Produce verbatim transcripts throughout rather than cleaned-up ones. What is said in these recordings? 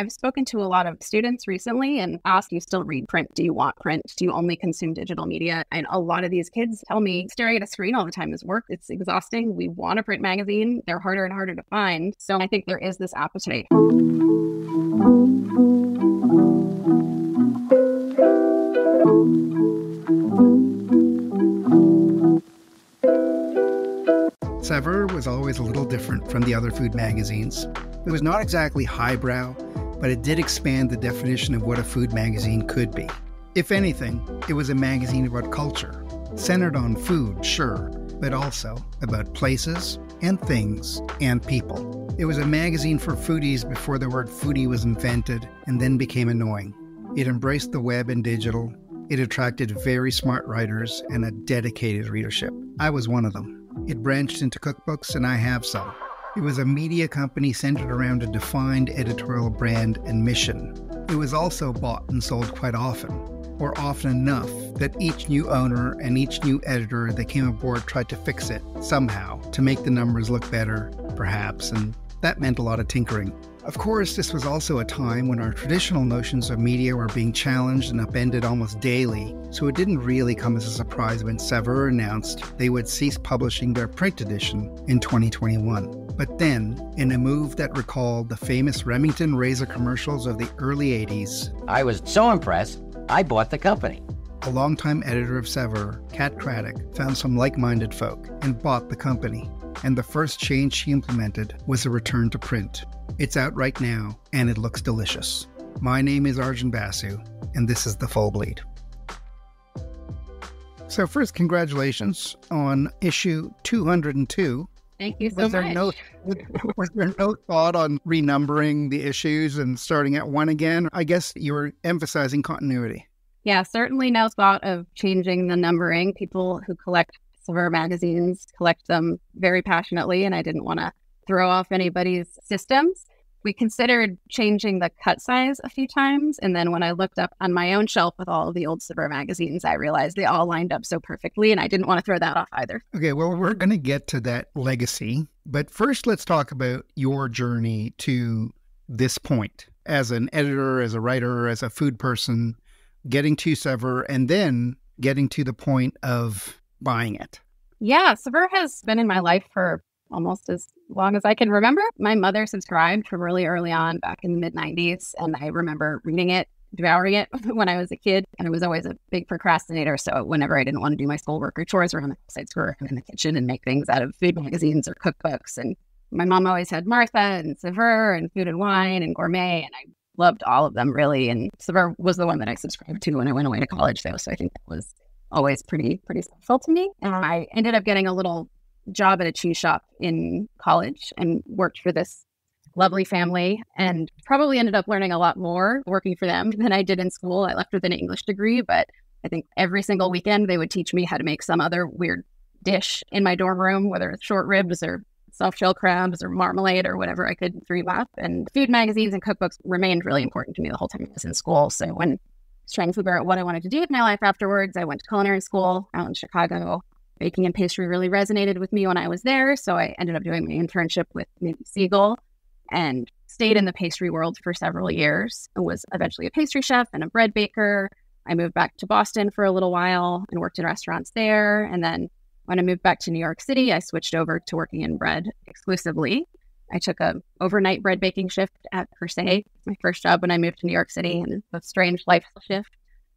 I've spoken to a lot of students recently and asked, do you still read print? Do you want print? Do you only consume digital media? And a lot of these kids tell me staring at a screen all the time is work. It's exhausting. We want a print magazine. They're harder and harder to find. So I think there is this appetite. Saveur was always a little different from the other food magazines. It was not exactly highbrow, but it did expand the definition of what a food magazine could be. If anything, it was a magazine about culture, centered on food, sure, but also about places and things and people. It was a magazine for foodies before the word foodie was invented and then became annoying. It embraced the web and digital. It attracted very smart writers and a dedicated readership. I was one of them. It branched into cookbooks, and I have some. It was a media company centered around a defined editorial brand and mission. It was also bought and sold quite often, or often enough that each new owner and each new editor that came aboard tried to fix it somehow to make the numbers look better, perhaps, and that meant a lot of tinkering. Of course, this was also a time when our traditional notions of media were being challenged and upended almost daily, so it didn't really come as a surprise when Saveur announced they would cease publishing their print edition in twenty twenty-one. But then, in a move that recalled the famous Remington Razor commercials of the early eighties, I was so impressed, I bought the company. A longtime editor of Saveur, Kat Craddock, found some like-minded folk and bought the company. And the first change she implemented was a return to print. It's out right now, and it looks delicious. My name is Arjun Basu, and this is The Full Bleed. So first, congratulations on issue two hundred two. Thank you so was there much. No, was there no thought on renumbering the issues and starting at one again? I guess you were emphasizing continuity. Yeah, certainly no thought of changing the numbering. People who collect Saveur magazines collect them very passionately, and I didn't want to throw off anybody's systems. We considered changing the cut size a few times, and then when I looked up on my own shelf with all of the old Saveur magazines, I realized they all lined up so perfectly, and I didn't want to throw that off either. Okay, well, we're going to get to that legacy, but first let's talk about your journey to this point as an editor, as a writer, as a food person, getting to Saveur, and then getting to the point of buying it. Yeah, Saveur has been in my life for almost as long as I can remember. My mother subscribed from really early on back in the mid nineties, and I remember reading it, devouring it when I was a kid, and I was always a big procrastinator, so whenever I didn't want to do my schoolwork or chores around the house, I'd screw around in the kitchen and make things out of food magazines or cookbooks, and my mom always had Martha and Saveur and Food and Wine and Gourmet, and I loved all of them, really, and Saveur was the one that I subscribed to when I went away to college, though, so I think that was always pretty, pretty special to me, and I ended up getting a little job at a cheese shop in college and worked for this lovely family and probably ended up learning a lot more working for them than I did in school. I left with an English degree, but I think every single weekend they would teach me how to make some other weird dish in my dorm room, whether it's short ribs or soft shell crabs or marmalade or whatever I could dream up. And food magazines and cookbooks remained really important to me the whole time I was in school. So when I was trying to figure out what I wanted to do with my life afterwards, I went to culinary school out in Chicago. Baking and pastry really resonated with me when I was there, so I ended up doing my internship with Siegel and stayed in the pastry world for several years. I was eventually a pastry chef and a bread baker. I moved back to Boston for a little while and worked in restaurants there. And then when I moved back to New York City, I switched over to working in bread exclusively. I took an overnight bread baking shift at Per Se, my first job when I moved to New York City, and a strange life shift.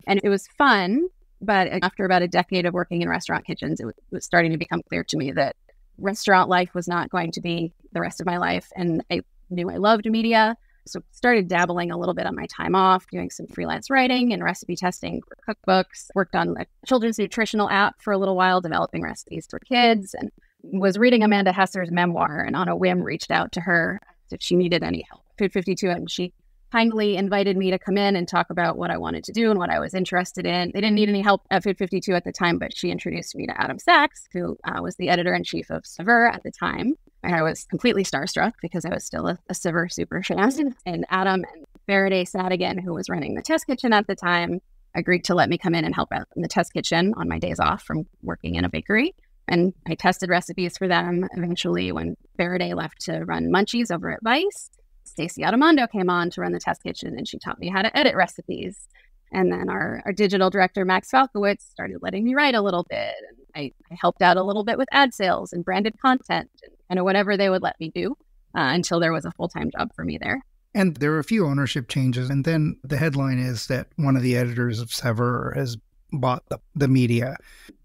And it was fun. But after about a decade of working in restaurant kitchens, it was starting to become clear to me that restaurant life was not going to be the rest of my life. And I knew I loved media, so started dabbling a little bit on my time off, doing some freelance writing and recipe testing for cookbooks, worked on a children's nutritional app for a little while, developing recipes for kids, and was reading Amanda Hesser's memoir and on a whim reached out to her if she needed any help. Food fifty-two, and she kindly invited me to come in and talk about what I wanted to do and what I was interested in. They didn't need any help at Food fifty-two at the time, but she introduced me to Adam Sachs, who uh, was the editor-in-chief of Saveur at the time. And I was completely starstruck because I was still a, a Saveur super chef. And Adam and Faraday Satigan, who was running the test kitchen at the time, agreed to let me come in and help out in the test kitchen on my days off from working in a bakery. And I tested recipes for them eventually when Faraday left to run Munchies over at Vice. Stacey Adamando came on to run the test kitchen, and she taught me how to edit recipes. And then our, our digital director, Max Falkowitz, started letting me write a little bit. And I, I helped out a little bit with ad sales and branded content and, and whatever they would let me do uh, until there was a full-time job for me there. And there were a few ownership changes. And then the headline is that one of the editors of Saveur has bought the, the media.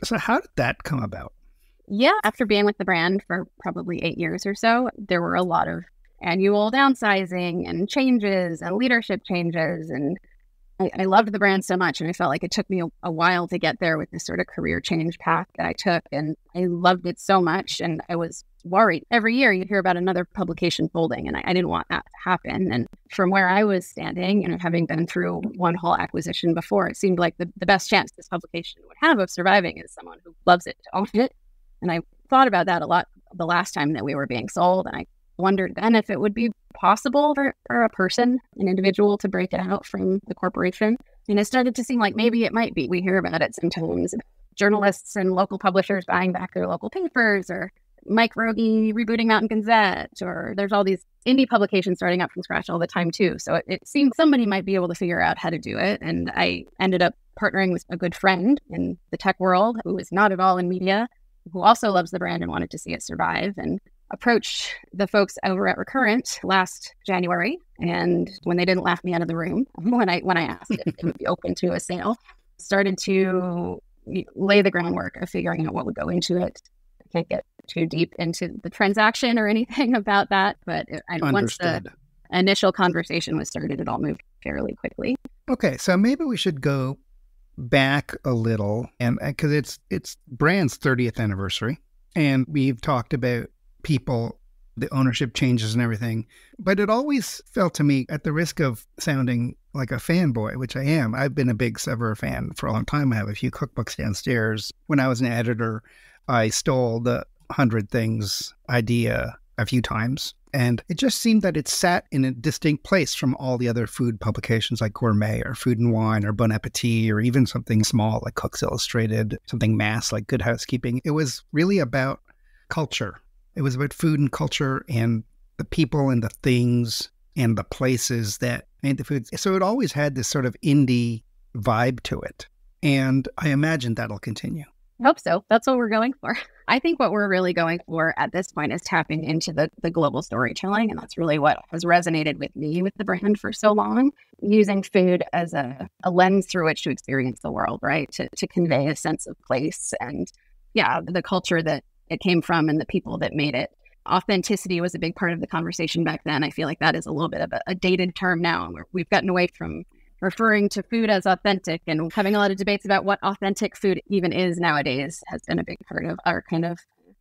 So how did that come about? Yeah, after being with the brand for probably eight years or so, there were a lot of annual downsizing and changes and leadership changes. And I, I loved the brand so much, and I felt like it took me a, a while to get there with this sort of career change path that I took. And I loved it so much, and I was worried. Every year you'd hear about another publication folding, and I, I didn't want that to happen. And from where I was standing, and having been through one whole acquisition before, it seemed like the, the best chance this publication would have of surviving is someone who loves it to own it. And I thought about that a lot the last time that we were being sold, and I wondered then if it would be possible for, for a person, an individual, to break it out from the corporation. And it started to seem like maybe it might be. We hear about it sometimes. Journalists and local publishers buying back their local papers, or Mike Rogie rebooting Mountain Gazette, or there's all these indie publications starting up from scratch all the time too. So it, it seemed somebody might be able to figure out how to do it. And I ended up partnering with a good friend in the tech world who is not at all in media, who also loves the brand and wanted to see it survive, and approached the folks over at Recurrent last January. And when they didn't laugh me out of the room, when I when I asked if it would be open to a sale, started to lay the groundwork of figuring out what would go into it. I can't get too deep into the transaction or anything about that, but it, I, once the initial conversation was started, it all moved fairly quickly. Okay, so maybe we should go back a little, and because it's it's brand's thirtieth anniversary, and we've talked about people, the ownership changes and everything, but it always felt to me, at the risk of sounding like a fanboy, which I am, I've been a big Saveur fan for a long time. I have a few cookbooks downstairs. When I was an editor, I stole the one hundred things idea a few times, and it just seemed that it sat in a distinct place from all the other food publications like Gourmet or Food and Wine or Bon Appetit, or even something small like Cook's Illustrated, something mass like Good Housekeeping. It was really about culture. It was about food and culture and the people and the things and the places that made the food. So it always had this sort of indie vibe to it. And I imagine that'll continue. I hope so. That's what we're going for. I think what we're really going for at this point is tapping into the, the global storytelling. And that's really what has resonated with me with the brand for so long, using food as a, a lens through which to experience the world, right? To, to convey a sense of place and, yeah, the culture that it came from and the people that made it. Authenticity was a big part of the conversation back then. I feel like that is a little bit of a, a dated term now. We've gotten away from referring to food as authentic, and having a lot of debates about what authentic food even is nowadays has been a big part of our kind of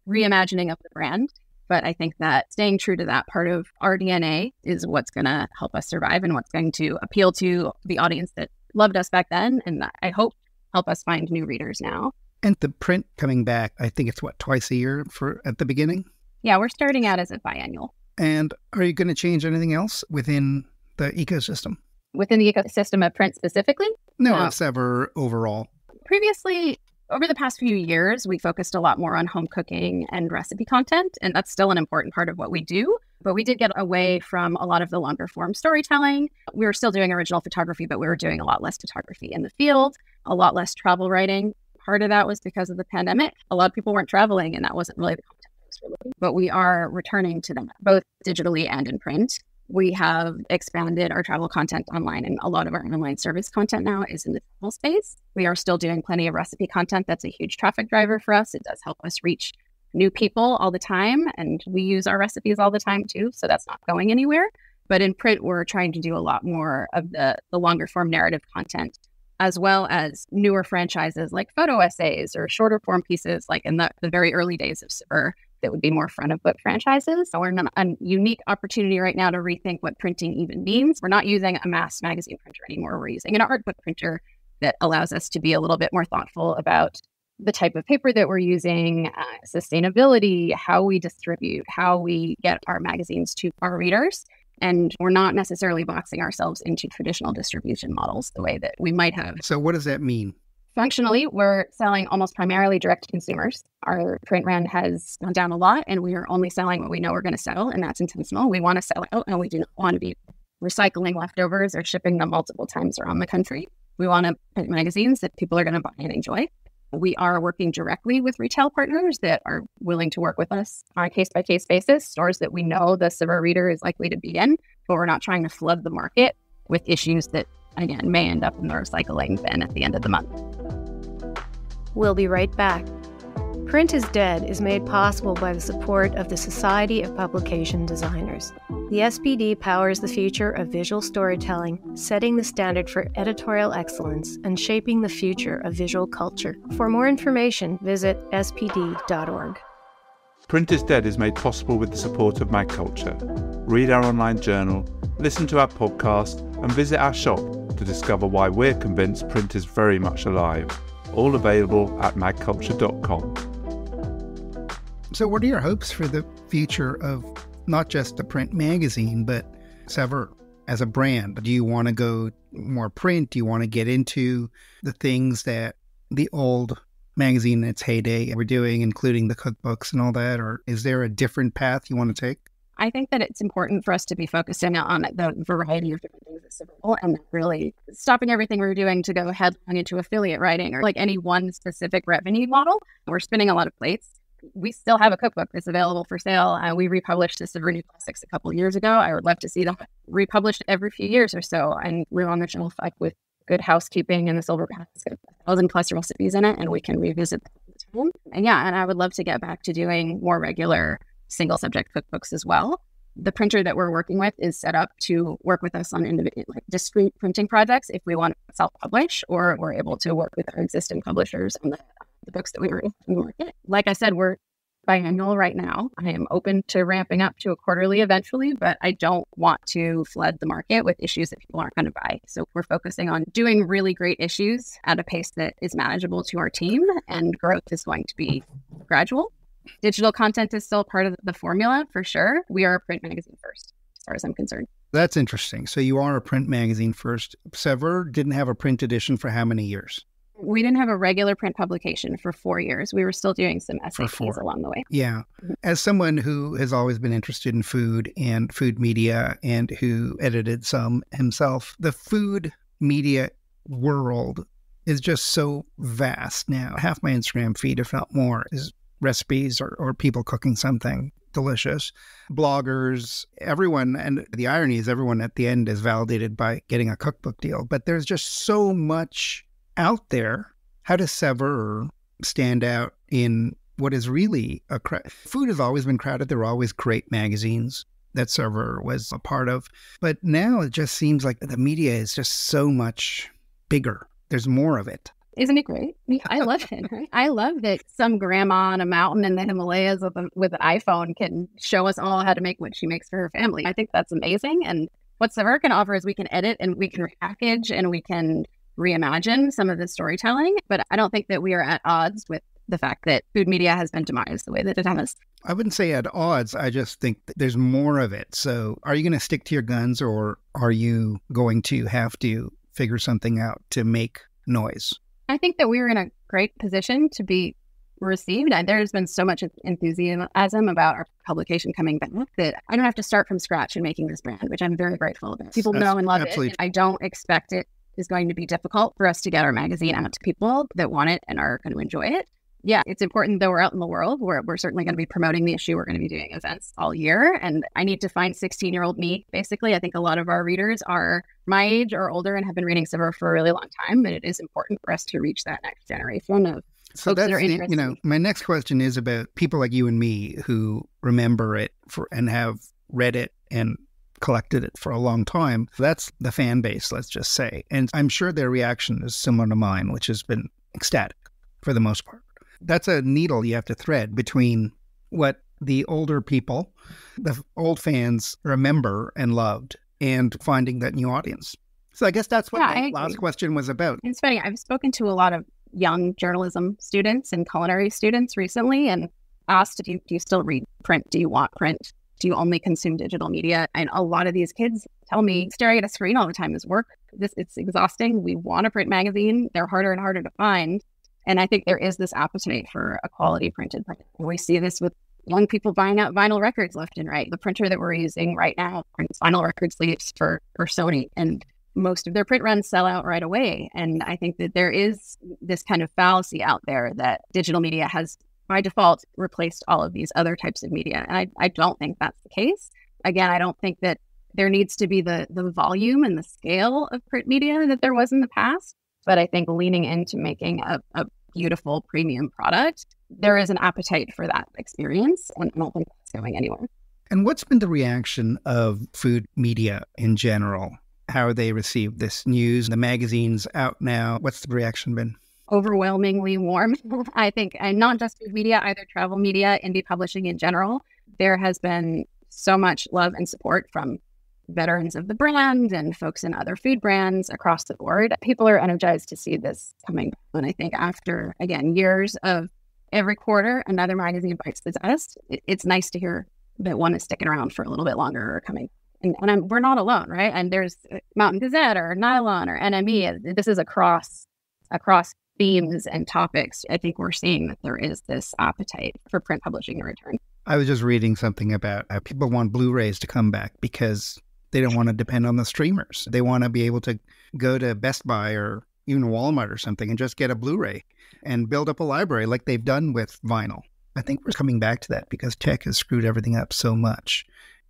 reimagining of the brand. But I think that staying true to that part of our D N A is what's going to help us survive and what's going to appeal to the audience that loved us back then, and I hope help us find new readers now. And the print coming back, I think it's what, twice a year for at the beginning? Yeah, we're starting out as a biannual. And are you going to change anything else within the ecosystem? Within the ecosystem of print specifically? No, no. Saveur overall. Previously, over the past few years, we focused a lot more on home cooking and recipe content, and that's still an important part of what we do. But we did get away from a lot of the longer form storytelling. We were still doing original photography, but we were doing a lot less photography in the field, a lot less travel writing. Part of that was because of the pandemic. A lot of people weren't traveling, and that wasn't really the content we were looking for. But we are returning to them, both digitally and in print. We have expanded our travel content online, and a lot of our online service content now is in the travel space. We are still doing plenty of recipe content. That's a huge traffic driver for us. It does help us reach new people all the time, and we use our recipes all the time too, so that's not going anywhere. But in print, we're trying to do a lot more of the, the longer form narrative content, as well as newer franchises like photo essays or shorter form pieces like in the, the very early days of Saveur. That would be more front of book franchises. So we're in a unique opportunity right now to rethink what printing even means. We're not using a mass magazine printer anymore. We're using an art book printer that allows us to be a little bit more thoughtful about the type of paper that we're using, uh, sustainability, how we distribute, how we get our magazines to our readers. And we're not necessarily boxing ourselves into traditional distribution models the way that we might have. So what does that mean? Functionally, we're selling almost primarily direct to consumers. Our print brand has gone down a lot, and we are only selling what we know we're going to sell, and that's intentional. We want to sell out, and we do not want to be recycling leftovers or shipping them multiple times around the country. We want to print magazines that people are going to buy and enjoy. We are working directly with retail partners that are willing to work with us on a case-by-case basis, stores that we know the Saveur reader is likely to be in, but we're not trying to flood the market with issues that, again, may end up in the recycling bin at the end of the month. We'll be right back. Print is Dead is made possible by the support of the Society of Publication Designers. The S P D powers the future of visual storytelling, setting the standard for editorial excellence, and shaping the future of visual culture. For more information, visit S P D dot org. Print is Dead is made possible with the support of Mag Culture. Read our online journal, listen to our podcast, and visit our shop to discover why we're convinced print is very much alive. All available at mag culture dot com. So what are your hopes for the future of not just the print magazine, but Saveur as a brand? Do you want to go more print? Do you want to get into the things that the old magazine in its heyday were doing, including the cookbooks and all that? Or is there a different path you want to take? I think that it's important for us to be focusing on the variety of different things that's available and really stopping everything we're doing to go headlong into affiliate writing or like any one specific revenue model. We're spinning a lot of plates. We still have a cookbook that's available for sale. Uh, we republished the Saveur New Classics a couple years ago. I would love to see them republished every few years or so. And we're on the shelf like with Good Housekeeping and the Silver Basket, a thousand plus recipes in it, and we can revisit that at the time. And yeah, and I would love to get back to doing more regular single subject cookbooks as well. The printer that we're working with is set up to work with us on individual, like discrete printing projects if we want to self-publish, or we're able to work with our existing publishers on the, the books that we were in the market. Like I said, we're biannual right now. I am open to ramping up to a quarterly eventually, but I don't want to flood the market with issues that people aren't going to buy. So we're focusing on doing really great issues at a pace that is manageable to our team, and growth is going to be gradual. Digital content is still part of the formula, for sure. We are a print magazine first, as far as I'm concerned. That's interesting. So you are a print magazine first. Saveur didn't have a print edition for how many years? We didn't have a regular print publication for four years. We were still doing some essays along the way. Yeah. As someone who has always been interested in food and food media and who edited some himself, the food media world is just so vast now. Half my Instagram feed, if not more, is recipes or, or people cooking something delicious. Bloggers, everyone. And the irony is everyone at the end is validated by getting a cookbook deal. But there's just so much out there. How does Saveur stand out in what is really a crowd? Food has always been crowded. There were always great magazines that Saveur was a part of. But now it just seems like the media is just so much bigger. There's more of it. Isn't it great? I love it. Right? I love that some grandma on a mountain in the Himalayas with, a, with an iPhone can show us all how to make what she makes for her family. I think that's amazing. And what Saveur can offer is we can edit and we can repackage and we can reimagine some of the storytelling. But I don't think that we are at odds with the fact that food media has been demised the way that it has. I wouldn't say at odds. I just think that there's more of it. So are you going to stick to your guns, or are you going to have to figure something out to make noise? I think that we were in a great position to be received. There's been so much enthusiasm about our publication coming back that I don't have to start from scratch in making this brand, which I'm very grateful about. People That's, know and love absolutely. It. And I don't expect it is going to be difficult for us to get our magazine out to people that want it and are going to enjoy it. Yeah, it's important that we're out in the world. We're, we're certainly going to be promoting the issue. We're going to be doing events all year. And I need to find sixteen-year-old me, basically. I think a lot of our readers are my age or older and have been reading Saveur for a really long time. And it is important for us to reach that next generation of so folks that's, that are interested. You know, my next question is about people like you and me who remember it for and have read it and collected it for a long time. That's the fan base, let's just say. And I'm sure their reaction is similar to mine, which has been ecstatic for the most part. That's a needle you have to thread between what the older people, the old fans remember and loved, and finding that new audience. So I guess that's what yeah, the I last agree. question was about. It's funny. I've spoken to a lot of young journalism students and culinary students recently and asked, do you, do you still read print? Do you want print? Do you only consume digital media? And a lot of these kids tell me staring at a screen all the time is work. This It's exhausting. We want a print magazine. They're harder and harder to find. And I think there is this appetite for a quality printed print. We see this with young people buying out vinyl records left and right. The printer that we're using right now prints vinyl record sleeves for, for Sony, and most of their print runs sell out right away. And I think that there is this kind of fallacy out there that digital media has by default replaced all of these other types of media. And I, I don't think that's the case. Again, I don't think that there needs to be the the volume and the scale of print media that there was in the past. But I think leaning into making a, a beautiful premium product, there is an appetite for that experience. And I don't think that's going anywhere. And what's been the reaction of food media in general? How they received this news? The magazine's out now. What's the reaction been? Overwhelmingly warm, I think. And not just food media, either travel media, indie publishing in general. There has been so much love and support from veterans of the brand and folks in other food brands across the board. People are energized to see this coming. And I think after, again, years of every quarter, another magazine bites the dust, it's nice to hear that one is sticking around for a little bit longer or coming. And, and I'm, we're not alone, right? And there's Mountain Gazette or Nylon or N M E. This is across across themes and topics. I think we're seeing that there is this appetite for print publishing in return. I was just reading something about how people want Blu-rays to come back because they don't want to depend on the streamers. They want to be able to go to Best Buy or even Walmart or something and just get a Blu-ray and build up a library like they've done with vinyl. I think we're coming back to that because tech has screwed everything up so much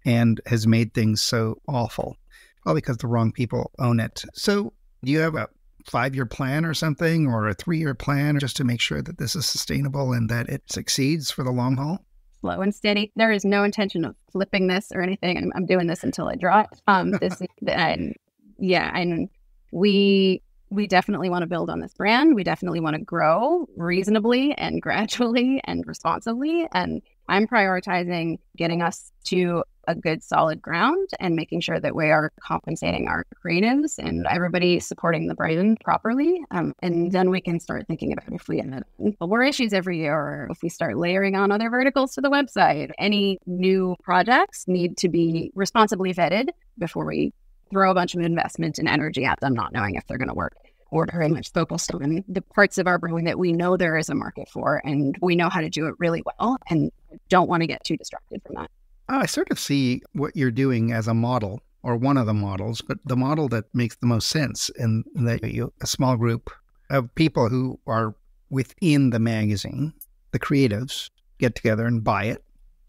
and has made things so awful, probably because the wrong people own it. So do you have a five-year plan or something, or a three-year plan, just to make sure that this is sustainable and that it succeeds for the long haul? Slow and steady. There is no intention of flipping this or anything. I'm, I'm doing this until I draw it. Um, this, and yeah, and we we definitely want to build on this brand. We definitely want to grow reasonably and gradually and responsibly. And I'm prioritizing getting us to a good solid ground and making sure that we are compensating our creatives and everybody supporting the brand properly. Um, and then we can start thinking about if we end up more issues every year, or if we start layering on other verticals to the website. Any new projects need to be responsibly vetted before we throw a bunch of investment and energy at them, not knowing if they're going to work. We're very much focused on the parts of our brand that we know there is a market for and we know how to do it really well, and don't want to get too distracted from that. I sort of see what you're doing as a model, or one of the models, but the model that makes the most sense, and that you, a small group of people who are within the magazine, the creatives, get together and buy it,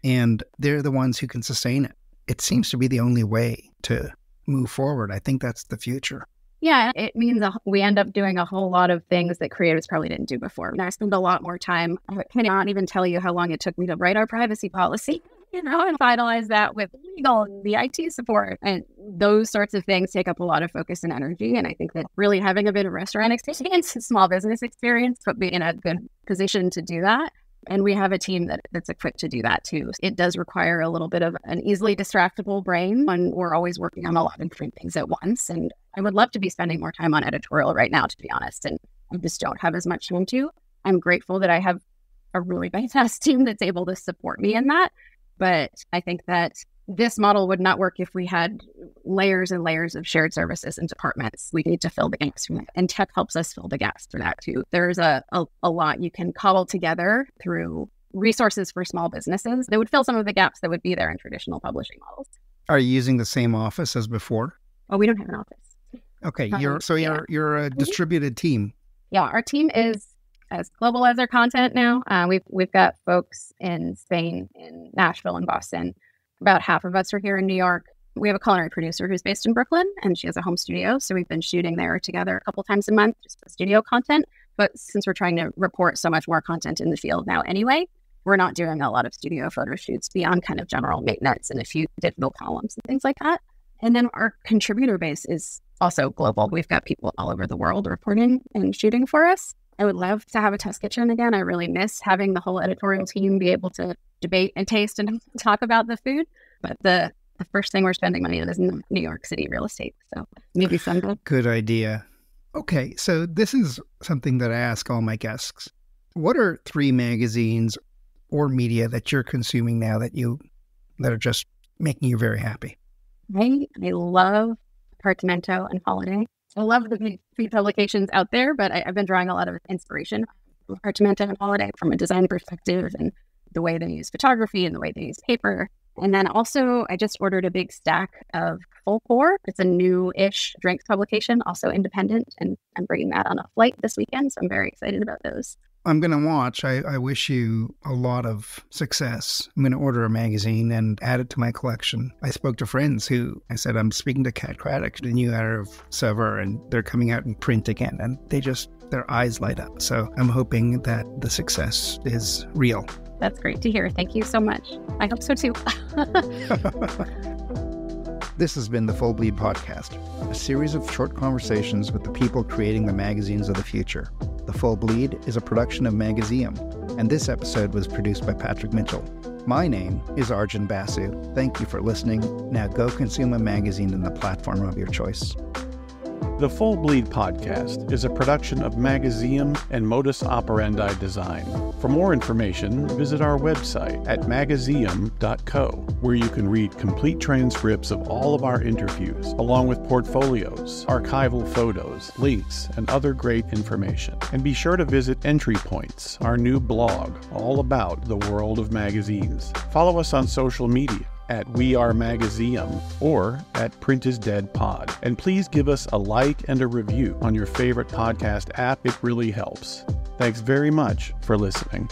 and they're the ones who can sustain it. It seems to be the only way to move forward. I think that's the future. Yeah, it means we end up doing a whole lot of things that creators probably didn't do before. And I spend a lot more time. I cannot even tell you how long it took me to write our privacy policy, you know, and finalize that with legal and the I T support. And those sorts of things take up a lot of focus and energy. And I think that really having a bit of restaurant experience and small business experience put me in a good position to do that. And we have a team that, that's equipped to do that too. It does require a little bit of an easily distractible brain when we're always working on a lot of different things at once. And I would love to be spending more time on editorial right now, to be honest. And I just don't have as much time to. I'm grateful that I have a really fantastic team that's able to support me in that. But I think that this model would not work if we had layers and layers of shared services and departments. We need to fill the gaps for that. And tech helps us fill the gaps for that too. There's a, a, a lot you can cobble together through resources for small businesses that would fill some of the gaps that would be there in traditional publishing models. Are you using the same office as before? Oh, we don't have an office. Okay. Um, you're, so you're, yeah. you're a distributed team. Yeah. Our team is as global as our content now. Uh, we've, we've got folks in Spain, in Nashville, and Boston. About half of us are here in New York. We have a culinary producer who's based in Brooklyn, and she has a home studio. So we've been shooting there together a couple times a month, just for studio content. But since we're trying to report so much more content in the field now anyway, we're not doing a lot of studio photo shoots beyond kind of general maintenance and a few digital columns and things like that. And then our contributor base is also global. We've got people all over the world reporting and shooting for us. I would love to have a test kitchen again. I really miss having the whole editorial team be able to debate and taste and talk about the food. But the, the first thing we're spending money on is in New York City real estate. So maybe someday. Good idea. Okay. So this is something that I ask all my guests. What are three magazines or media that you're consuming now that you that are just making you very happy? I, I love Artemanta and Holiday. I love the big food publications out there, but I, I've been drawing a lot of inspiration from Artemanta and Holiday from a design perspective and the way they use photography and the way they use paper. And then also, I just ordered a big stack of Fulcore. It's a new-ish drinks publication, also independent, and I'm bringing that on a flight this weekend, so I'm very excited about those. I'm going to watch. I, I wish you a lot of success. I'm going to order a magazine and add it to my collection. I spoke to friends who, I said, I'm speaking to Kat Craddock, the new editor of Saveur, and they're coming out in print again, and they just, their eyes light up. So I'm hoping that the success is real. That's great to hear. Thank you so much. I hope so too. This has been the Full Bleed Podcast, a series of short conversations with the people creating the magazines of the future. The Full Bleed is a production of Magazeum, and this episode was produced by Patrick Mitchell. My name is Arjun Basu. Thank you for listening. Now go consume a magazine in the platform of your choice. The Full Bleed Podcast is a production of Magazeum and Modus Operandi Design. For more information, visit our website at magazeum dot co, where you can read complete transcripts of all of our interviews, along with portfolios, archival photos, links, and other great information. And be sure to visit Entry Points, our new blog, all about the world of magazines. Follow us on social media at We Are Magazeum or at Print Is Dead Pod. And please give us a like and a review on your favorite podcast app. It really helps. Thanks very much for listening.